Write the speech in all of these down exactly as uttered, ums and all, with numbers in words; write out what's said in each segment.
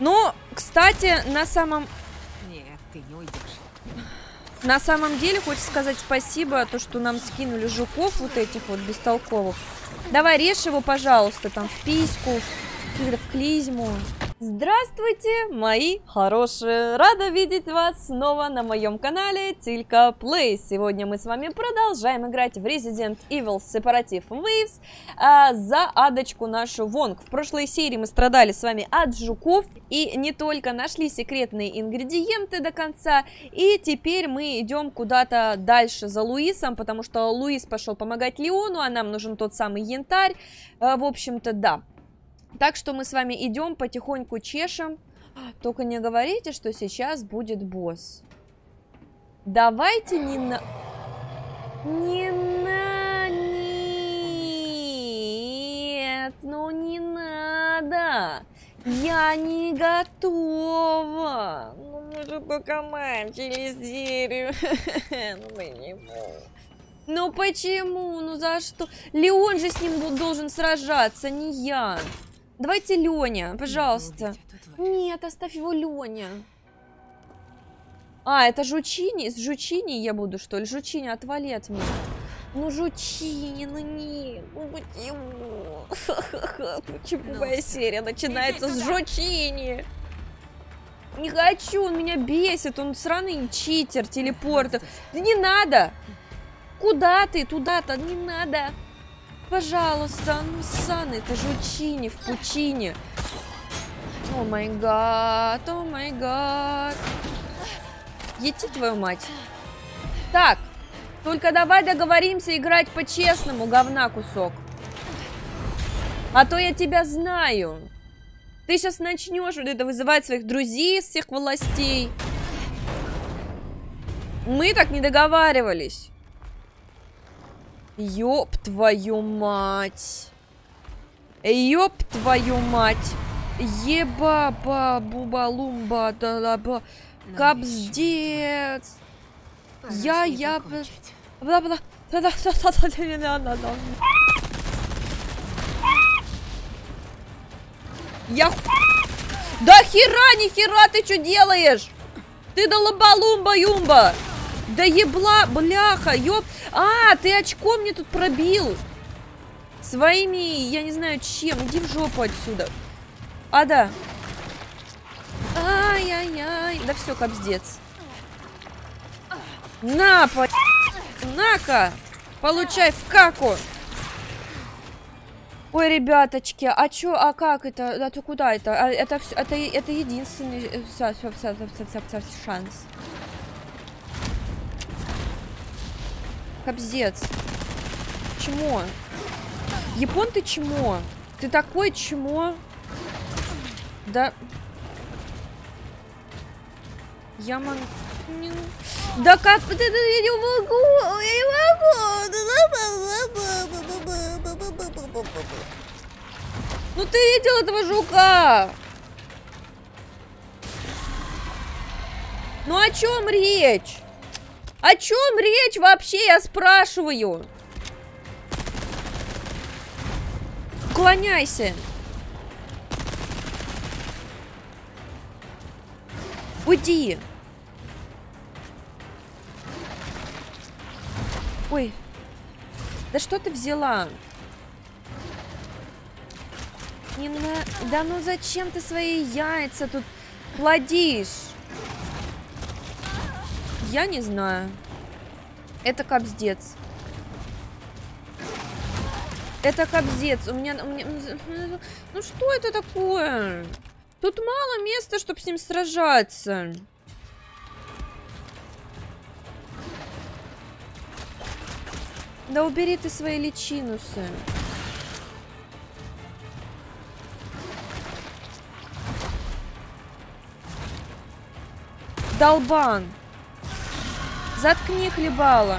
Но, кстати, на самом... Нет, ты не уйдешь. На самом деле, хочется сказать спасибо, то, что нам скинули жуков вот этих вот бестолковых. Давай, режь его, пожалуйста, там, в письку, в клизму. Здравствуйте, мои хорошие! Рада видеть вас снова на моем канале Тилька Плей. Сегодня мы с вами продолжаем играть в Resident Evil Separative Waves а, за адочку нашу Вонг. В прошлой серии мы страдали с вами от жуков и не только, нашли секретные ингредиенты до конца. И теперь мы идем куда-то дальше за Луисом, потому что Луис пошел помогать Леону, а нам нужен тот самый янтарь. А, в общем-то, да. Так что мы с вами идем, потихоньку чешем. Только не говорите, что сейчас будет босс. Давайте не на... Не на... Нет, ну не надо. Я не готова. Ну мы же только мамчились дерево. Ну мы не можем. Ну почему? Ну за что? Леон же с ним должен сражаться, не я. Давайте Леня, пожалуйста. Нет, оставь его, Леня. А, это Жучини? С Жучини я буду, что ли? Жучини, отвали от меня. Ну, Жучини, ну нет. Ну, почему? Почему моя серия начинается с Жучини? Не хочу, он меня бесит. Он сраный читер, телепортер. Да не надо. Куда ты? Туда-то не надо. Пожалуйста, ну, Саны, это Жучини в пучине. О май гад, о май гад. Ети твою мать. Так, только давай договоримся играть по-честному, говна кусок. А то я тебя знаю. Ты сейчас начнешь вот это вызывать своих друзей из всех властей. Мы так не договаривались. Ёб твою мать. Ёб твою мать. Еба-ба, буба-лумба, да-да-ба. Капздец. Я-я... Бла-бла... Я... Да хера, ни хера ты что делаешь? Ты да лаба-лумба-юмба. Да ебла, бляха, ёб... А, ты очко мне тут пробил. Своими, я не знаю чем. Иди в жопу отсюда. Ада. Ай-яй-яй. Да все, капздец. На, по... На-ка. Получай в каку. Ой, ребяточки, а чё, а как это? А то куда это? А, это, всё, это, это единственный шанс. Капздец. Чмо. Япон ты чмо. Ты такой чмо. Да. Я могу. Да как ты? Я не могу. Я не могу. Ну ты видел этого жука. Ну о чем речь? О чем речь вообще, я спрашиваю? Уклоняйся. Уйди. Ой. Да что ты взяла? Не на... Да ну зачем ты свои яйца тут кладишь? Я не знаю. Это капздец. Это капздец. У меня, у меня... Ну что это такое? Тут мало места, чтобы с ним сражаться. Да убери ты свои личинусы. Долбан. Заткни хлебала.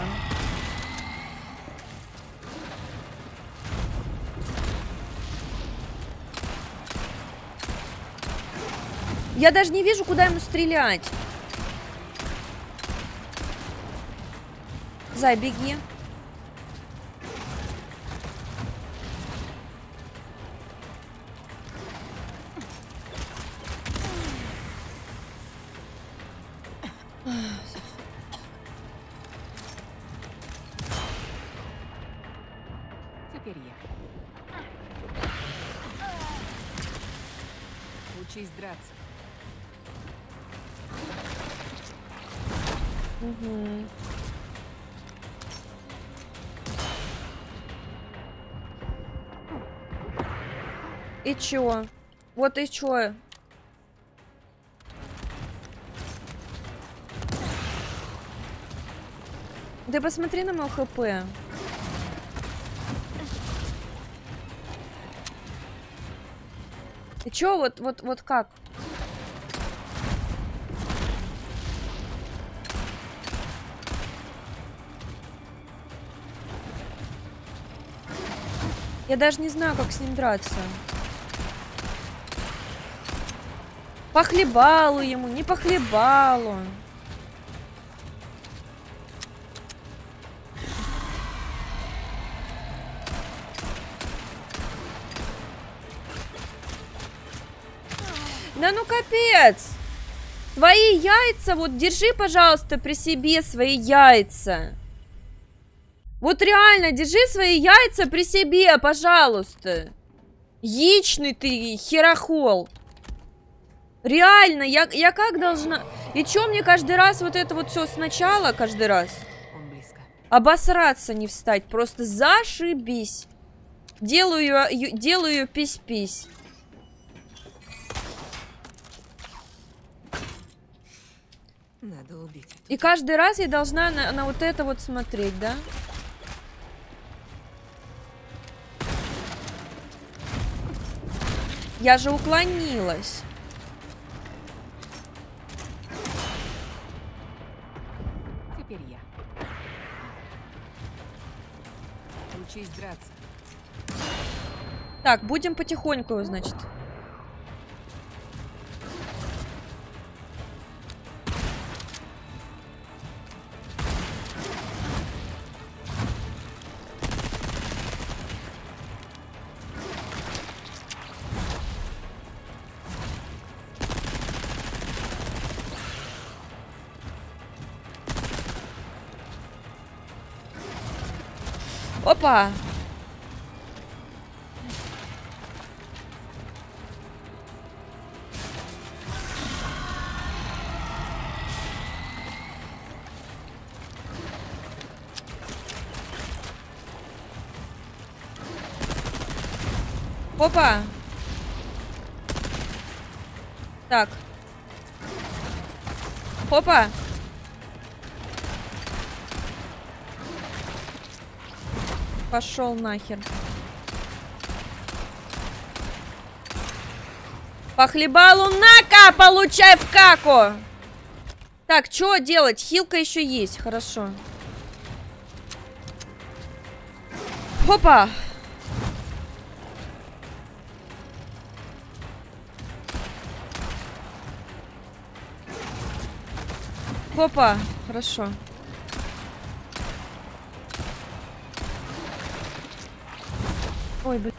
Я даже не вижу, куда ему стрелять. Зай, беги. Теперь я. Учись драться. Угу. И чё? Вот и чё? Да посмотри на мое ХП. И чё? Вот, вот, вот как? Я даже не знаю, как с ним драться. По хлебалу ему, не по хлебалу. Да ну капец! Твои яйца, вот держи, пожалуйста, при себе свои яйца. Вот реально, держи свои яйца при себе, пожалуйста. Яичный ты херохол. Реально, я, я как должна... И чё мне каждый раз вот это вот все сначала, каждый раз? Обосраться не встать, просто зашибись. Делаю, делаю пись-пись. Надо убить. И каждый раз я должна на, на вот это вот смотреть, да? Я же уклонилась. Теперь я. Учись драться. Так, будем потихоньку, значит. Опа! Опа! Так. Опа! Пошел нахер. По хлебалу на-ка, получай в каку. Так, что делать? Хилка еще есть, хорошо. Опа. Опа, хорошо. Ой, блин.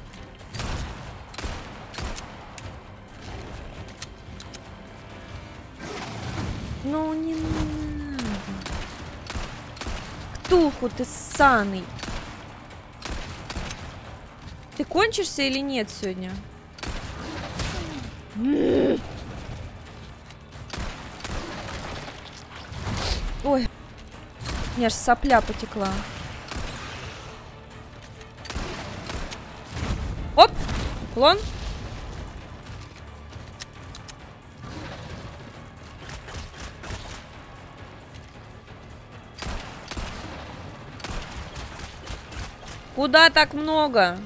Ну не надо. Ктулху ты ссаный. Ты кончишься или нет сегодня? Ой. У меня аж сопля потекла. Лон. Куда так много?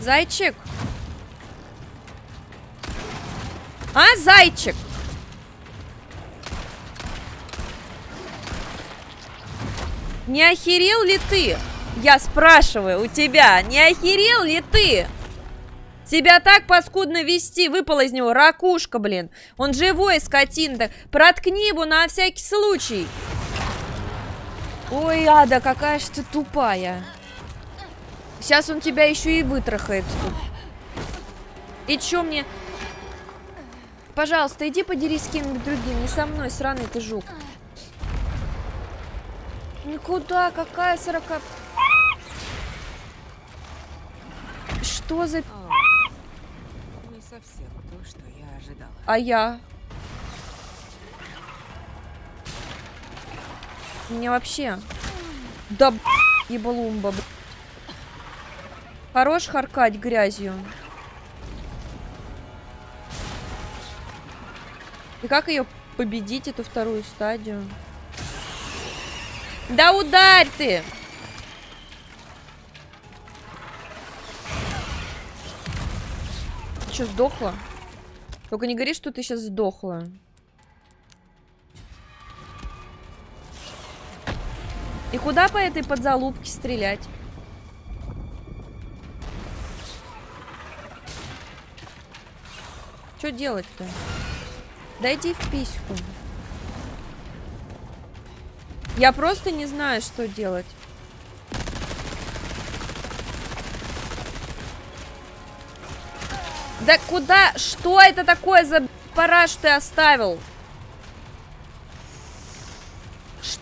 Зайчик. А, зайчик? Не охерел ли ты? Я спрашиваю у тебя, не охерел ли ты? Тебя так паскудно вести, выпала из него ракушка, блин. Он живой, скотина-то. Проткни его на всякий случай. Ой, Ада, какая же ты тупая. Сейчас он тебя еще и вытрахает. И чё мне... Пожалуйста, иди подерись с кем-нибудь другим. Не со мной, сраный ты жук. Никуда, какая сорока... Что за... Не совсем то, что я ожидала. А я? Мне вообще... Да, ебалумба, блядь. Хорош харкать грязью. И как ее победить, эту вторую стадию? Да ударь ты! Ты что, сдохла? Только не говори, что ты сейчас сдохла. И куда по этой подзалупке стрелять? Что делать-то? Дайте в письку. Я просто не знаю, что делать. Да куда? Что это такое за параш ты оставил? Ш...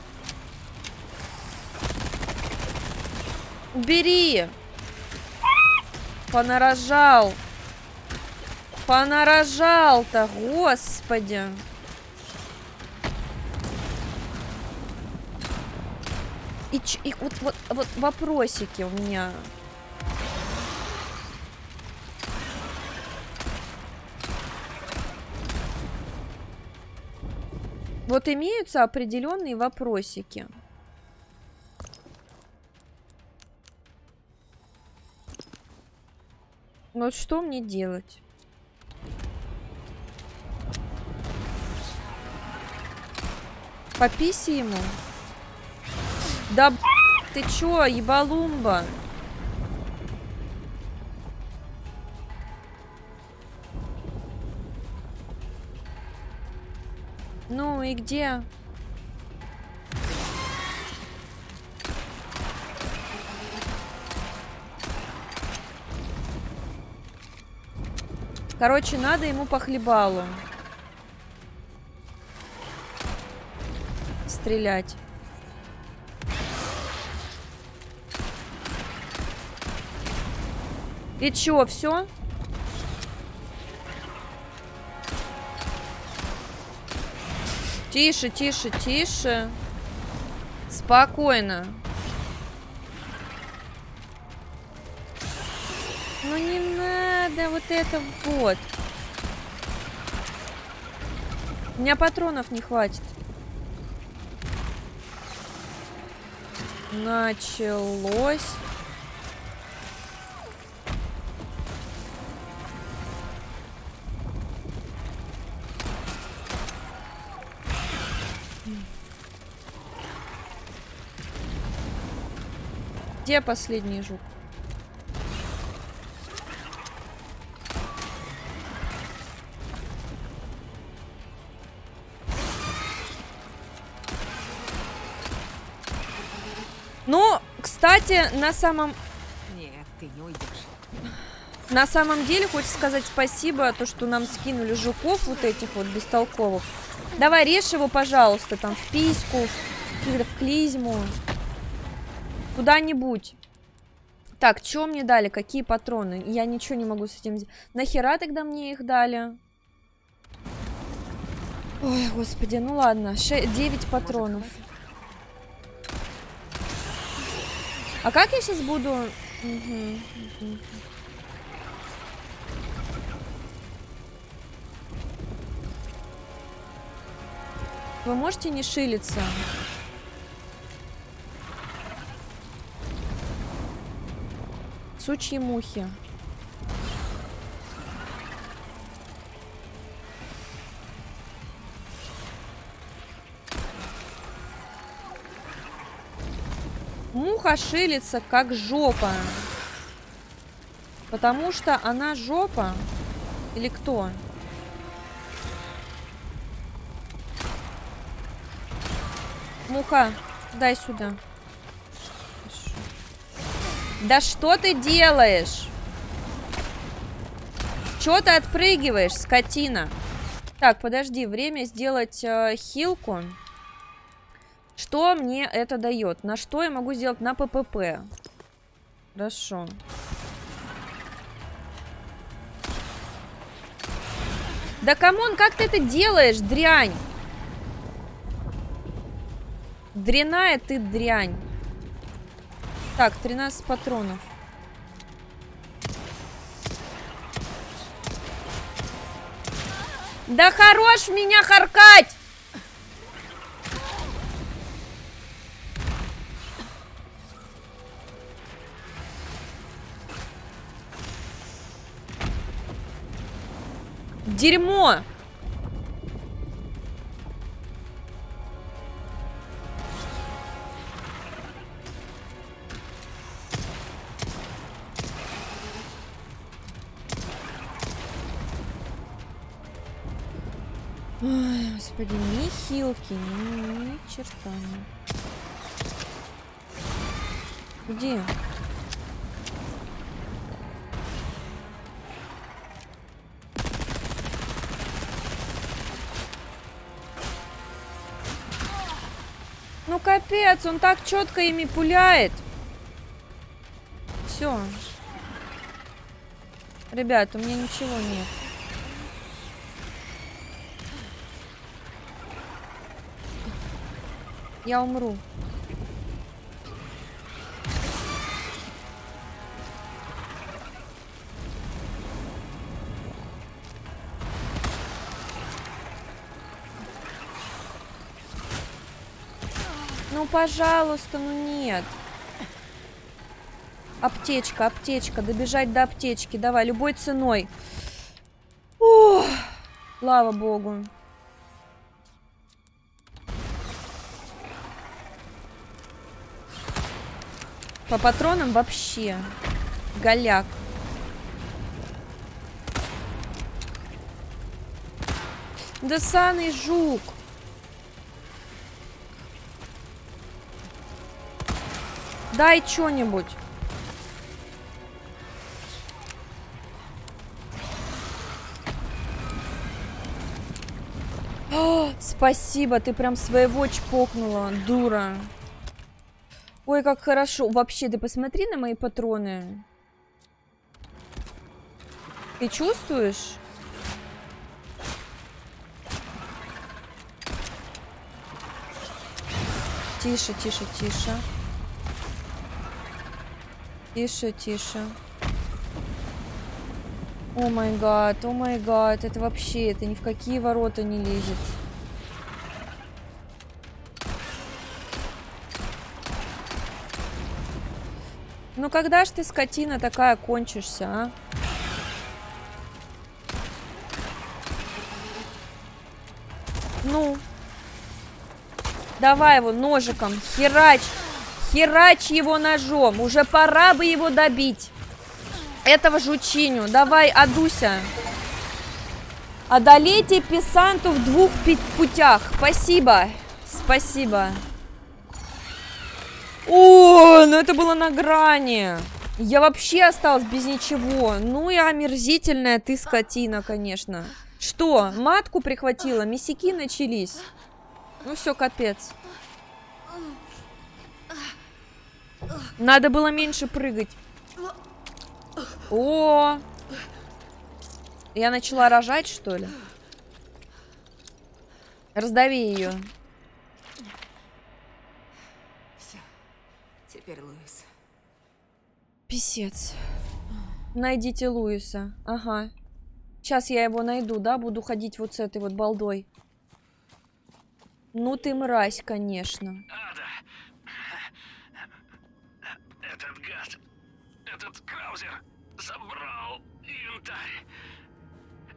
Бери. Понарожал. Понарожал-то, господи. И, ч, и вот, вот, вот вопросики у меня. Вот имеются определенные вопросики. Вот что мне делать? Пописи ему. Да б... ты чё, ебалумба? Ну и где? Короче, надо ему по хлебалу. Стрелять. И чё, все? Тише, тише, тише. Спокойно. Ну не надо вот это вот. У меня патронов не хватит. Началось. Где последний жук? Ну, кстати, на самом... Нет, ты не уйдешь. На самом деле, хочется сказать спасибо, то, что нам скинули жуков вот этих вот бестолковых. Давай, режь его, пожалуйста, там, в письку, в клизму. Куда-нибудь. Так, что мне дали? Какие патроны? Я ничего не могу с этим делать. Нахера тогда мне их дали? Ой, господи, ну ладно. девять патронов. А как я сейчас буду... Угу, угу. Вы можете не шилиться? Сучьи мухи. Муха шилится, как жопа. Потому что она жопа. Или кто? Муха, дай сюда. Да что ты делаешь? Чё ты отпрыгиваешь, скотина? Так, подожди, время сделать э, хилку. Что мне это дает? На что я могу сделать? На ППП. Хорошо. Да камон, как ты это делаешь, дрянь? Дряная ты дрянь. Так, тринадцать патронов. Да хорош меня харкать! Дерьмо! Ой, господи, ни хилки, ни, ни черта. Где? Ну капец, он так четко ими пуляет. Все. Ребят, у меня ничего нет. Я умру. Ну, пожалуйста, ну нет. Аптечка, аптечка. Добежать до аптечки. Давай, любой ценой. Ух, слава богу. По патронам вообще голяк. Да саный жук. Дай что-нибудь. Спасибо, ты прям своего чпокнула, дура. Ой, как хорошо. Вообще, ты посмотри на мои патроны. Ты чувствуешь? Тише, тише, тише. Тише, тише. О май гад, о май гад. Это вообще, это ни в какие ворота не лезет. Ну когда ж ты, скотина такая, кончишься, а? Ну. Давай его ножиком. Херач. Херач его ножом. Уже пора бы его добить. Этого жучиню. Давай, Адуся. Одолейте писанту в двух путях. Спасибо. Спасибо. О, ну это было на грани. Я вообще осталась без ничего. Ну и омерзительная ты скотина, конечно. Что, матку прихватила? Мясики начались. Ну все, капец. Надо было меньше прыгать. О! Я начала рожать, что ли? Раздави ее. Теперь Луис. Писец. Найдите Луиса. Ага. Сейчас я его найду, да? Буду ходить вот с этой вот балдой. Ну ты мразь, конечно. Ада. Этот гад, этот Краузер забрал инвентарь.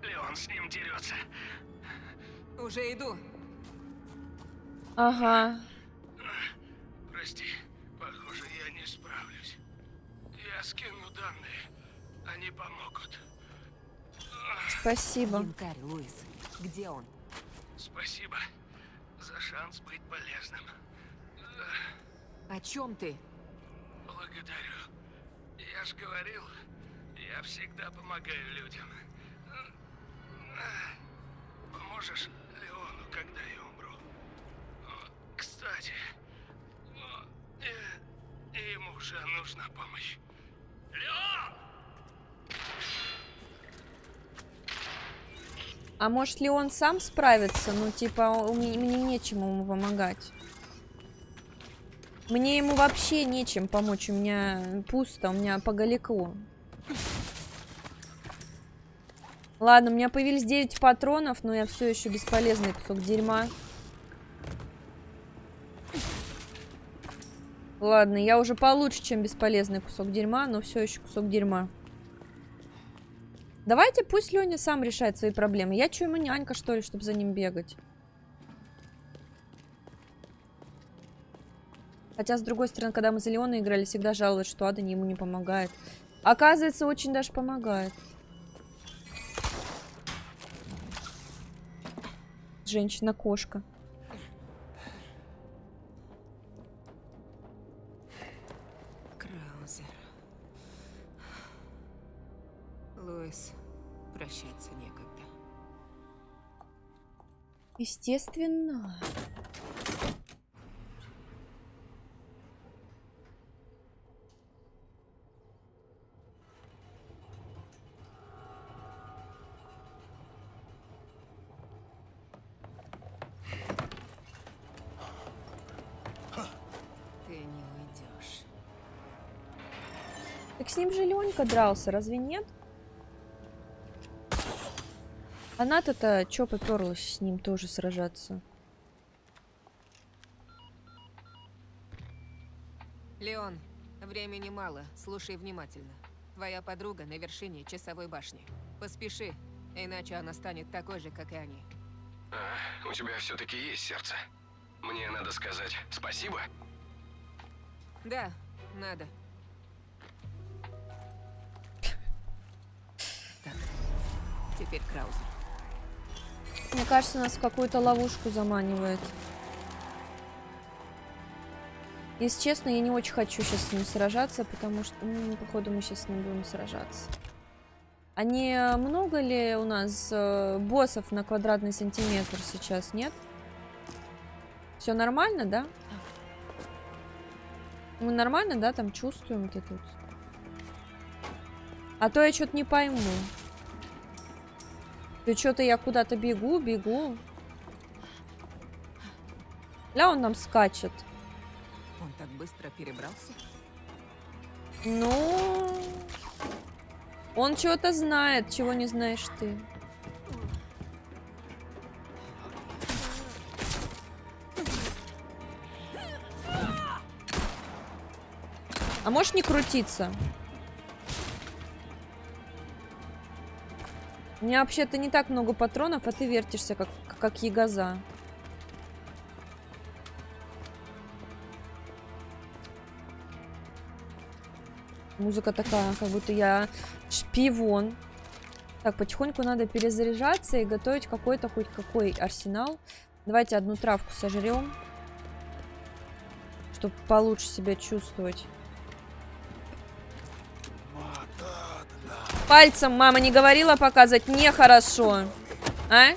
Леон с ним дерется. Уже иду. Ага. Прости. Похоже, я не справлюсь. Я скину данные. Они помогут. Спасибо. Инкарь, Луис. Где он? Спасибо за шанс быть полезным. О чем ты? Благодарю. Я ж говорил, я всегда помогаю людям. Поможешь Леону, когда я умру? Кстати, ему уже нужна помощь. Леон! А может ли он сам справится? Ну, типа, мне нечему ему помогать. Мне ему вообще нечем помочь. У меня пусто, у меня поголекло. Ладно, у меня появились девять патронов, но я все еще бесполезный кусок дерьма. Ладно, я уже получше, чем бесполезный кусок дерьма, но все еще кусок дерьма. Давайте пусть Лёня сам решает свои проблемы. Я чё, ему нянька, что ли, чтобы за ним бегать? Хотя, с другой стороны, когда мы за Леона играли, всегда жаловалась, что Ада ему не помогает. Оказывается, очень даже помогает. Женщина-кошка. Краузер. Луис, прощаться некогда. Естественно. С ним же Ленька дрался, разве нет? Она-то-то чё попёрлась с ним тоже сражаться? Леон, времени мало, слушай внимательно. Твоя подруга на вершине часовой башни. Поспеши, иначе она станет такой же, как и они. А, у тебя всё-таки есть сердце. Мне надо сказать спасибо? Да, надо. Теперь Краузер. Мне кажется, нас в какую-то ловушку заманивает. Если честно, я не очень хочу сейчас с ним сражаться, потому что, ну, походу, мы сейчас с ним будем сражаться. А не много ли у нас э, боссов на квадратный сантиметр сейчас, нет? Все нормально, да? Мы нормально, да, там чувствуем это тут? А то я что-то не пойму. Ты что-то я куда-то бегу, бегу. Ля, он нам скачет. Он так быстро перебрался? Ну... Он чего-то знает, чего не знаешь ты. А можешь не крутиться? У меня вообще-то не так много патронов, а ты вертишься, как, как ягоза. Музыка такая, как будто я шпион. Так, потихоньку надо перезаряжаться и готовить какой-то хоть какой арсенал. Давайте одну травку сожрем, чтобы получше себя чувствовать. Пальцем мама не говорила показывать нехорошо. А?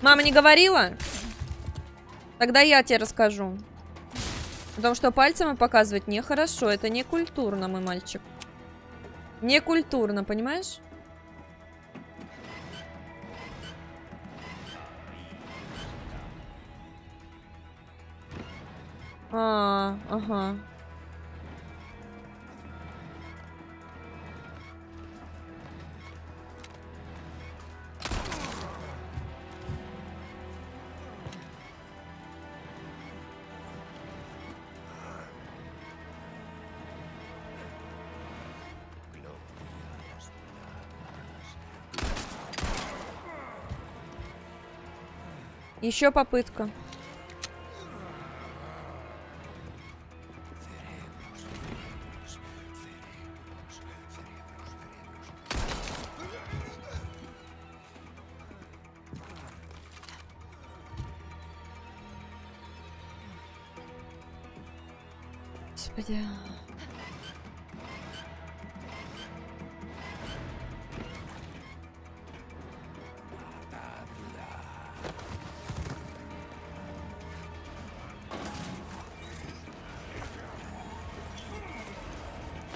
Мама не говорила? Тогда я тебе расскажу. Потому что пальцем показывать нехорошо. Это не культурно, мой мальчик. Не культурно, понимаешь? А, ага. Еще попытка. Господи.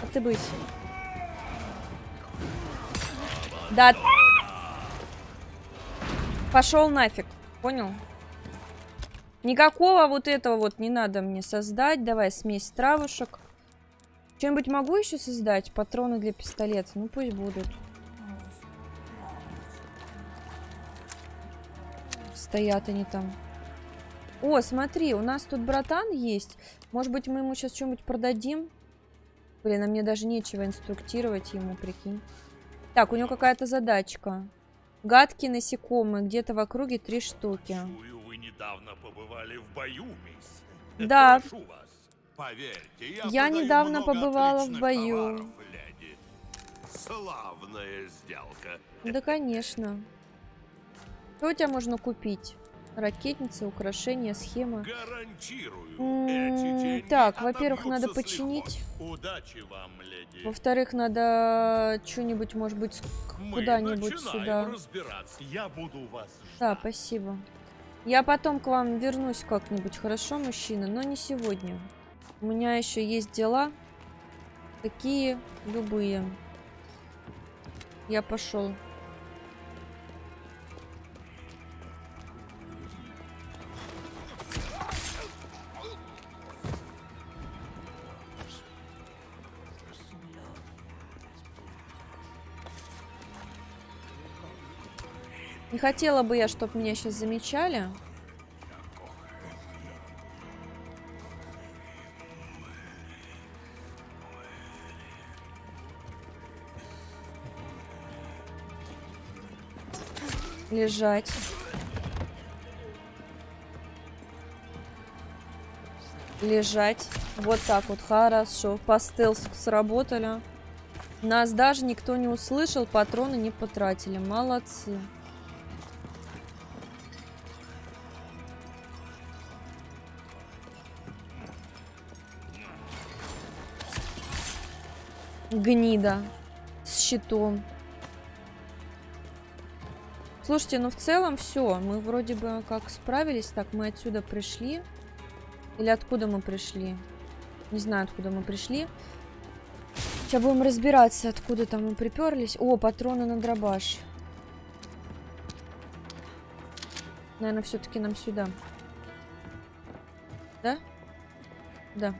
А ты быстрее. Да. Пошел нафиг, понял? Никакого вот этого вот не надо мне создать. Давай смесь травушек. Чем-нибудь могу еще создать? Патроны для пистолета. Ну пусть будут. Стоят они там. О, смотри, у нас тут братан есть. Может быть, мы ему сейчас что-нибудь продадим? Блин, а мне даже нечего инструктировать ему, прикинь. Так, у него какая-то задачка. Гадкие насекомые, где-то в округе три штуки. Вы недавно побывали в бою, мисс. Да. Поверьте, я, я недавно побывала в бою. Товаров, славная сделка. Да, конечно. Что у тебя можно купить? Ракетница, украшения, схема. Гарантирую. М-м, так, во-первых, надо починить. Во-вторых, надо что-нибудь, может быть, куда-нибудь сюда. Я буду вас да, спасибо. Я потом к вам вернусь как-нибудь, хорошо, мужчина, но не сегодня. У меня еще есть дела. Такие любые. Я пошел. Не хотела бы я, чтобы меня сейчас замечали. Лежать. Лежать. Вот так вот. Хорошо. По стелсу сработали. Нас даже никто не услышал, патроны не потратили. Молодцы. Гнида с щитом. Слушайте, ну в целом все. Мы вроде бы как справились. Так, мы отсюда пришли. Или откуда мы пришли? Не знаю, откуда мы пришли. Сейчас будем разбираться, откуда там мы приперлись. О, патроны на дробаш. Наверное, все-таки нам сюда. Да? Да.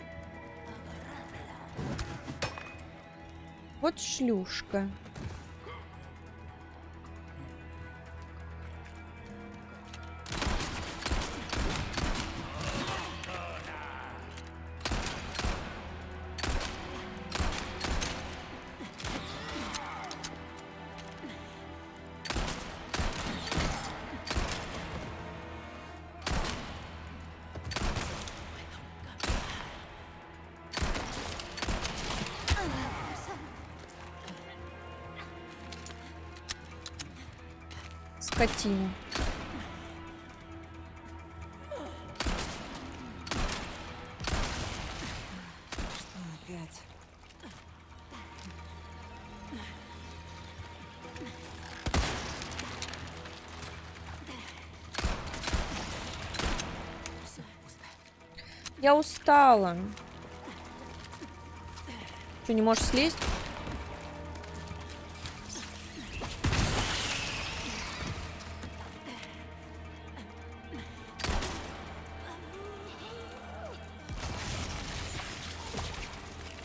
Вот шлюшка. Скотина. Опять. Я устала. Что, не можешь слезть?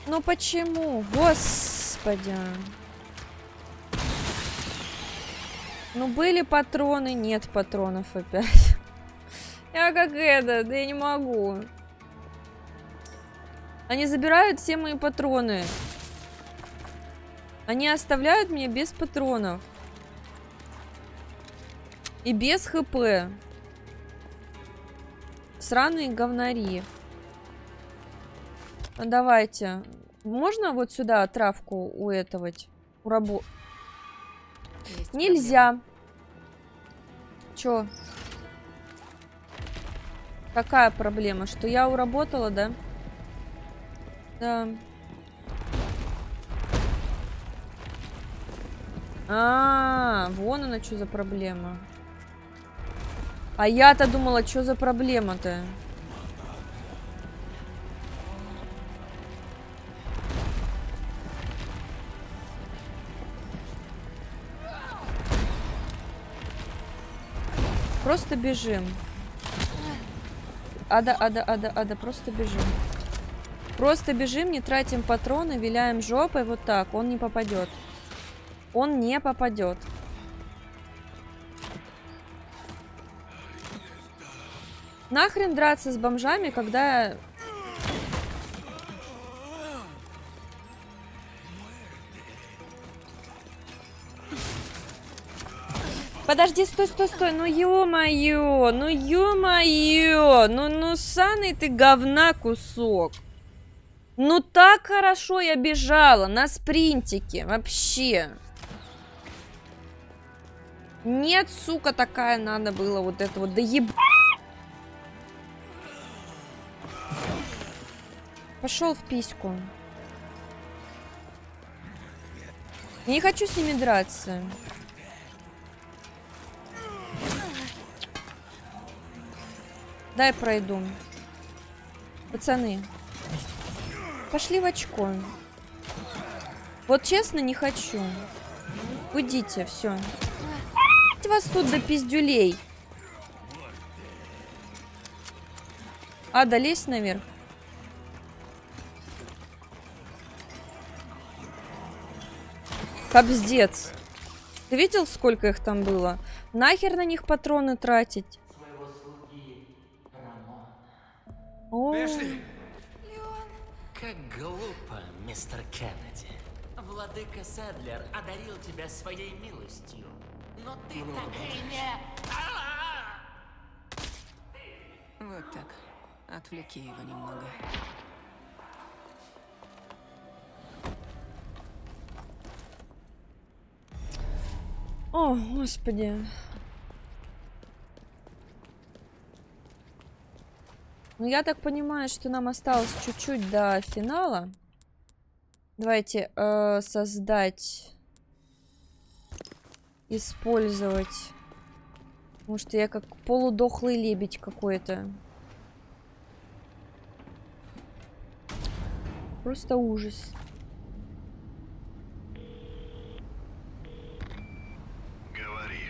Ну почему? Господи. Ну были патроны, нет патронов опять. Я как это, да я не могу. Они забирают все мои патроны. Они оставляют меня без патронов. И без ХП. Сраные говнари. Давайте. Можно вот сюда травку у этого? У рабо... Нельзя. Чё? Какая проблема? Что я уработала, да? Да. А, -а, -а вон она, что за проблема. А я-то думала, что за проблема-то? Просто бежим. Ада, ада, ада, ада, просто бежим. Просто бежим, не тратим патроны, виляем жопой. Вот так, он не попадет. Он не попадет. Нахрен драться с бомжами, когда... Подожди, стой, стой, стой, ну ё-моё, ну ё-моё, ну, ну ссаный ты говна кусок. Ну так хорошо я бежала на спринтике, вообще. Нет, сука, такая надо было вот это вот, да еб... Пошел в письку. Я не хочу с ними драться. Дай пройду. Пацаны. Пошли в очко. Вот честно, не хочу. Уйдите, все. Вас тут до пиздюлей. Ада, лезь наверх. Кобздец. Ты видел, сколько их там было? Нахер на них патроны тратить? О. Эшли! Леон! Как глупо, мистер Кеннеди. Владыка Седлер одарил тебя своей милостью. Но ты ну, так и не... Вот так. Отвлеки его немного. О, господи. Ну, я так понимаю, что нам осталось чуть-чуть до финала. Давайте э, создать. Использовать. Потому что я как полудохлый лебедь какой-то. Просто ужас. Говори.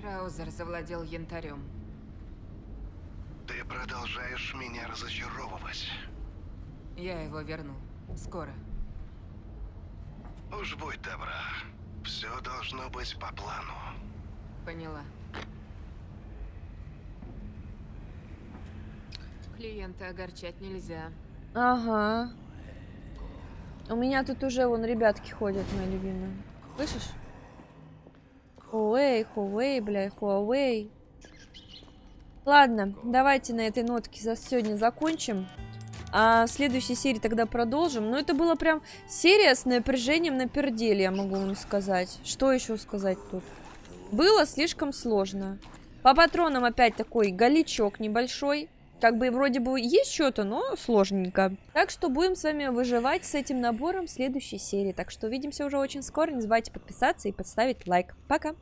Краузер завладел янтарем. Ты продолжаешь меня разочаровывать. Я его верну. Скоро. Уж будь добра. Все должно быть по плану. Поняла. Клиента огорчать нельзя. Ага. У меня тут уже вон ребятки ходят, мои любимые. Слышишь? Хуэй, хуэй, бля, хуэй. Ладно, давайте на этой нотке за сегодня закончим. А в следующей серии тогда продолжим. Но это была прям серия с напряжением на перделе, я могу вам сказать. Что еще сказать тут? Было слишком сложно. По патронам опять такой галичок небольшой. Как бы вроде бы есть что-то, но сложненько. Так что будем с вами выживать с этим набором в следующей серии. Так что увидимся уже очень скоро. Не забывайте подписаться и поставить лайк. Пока!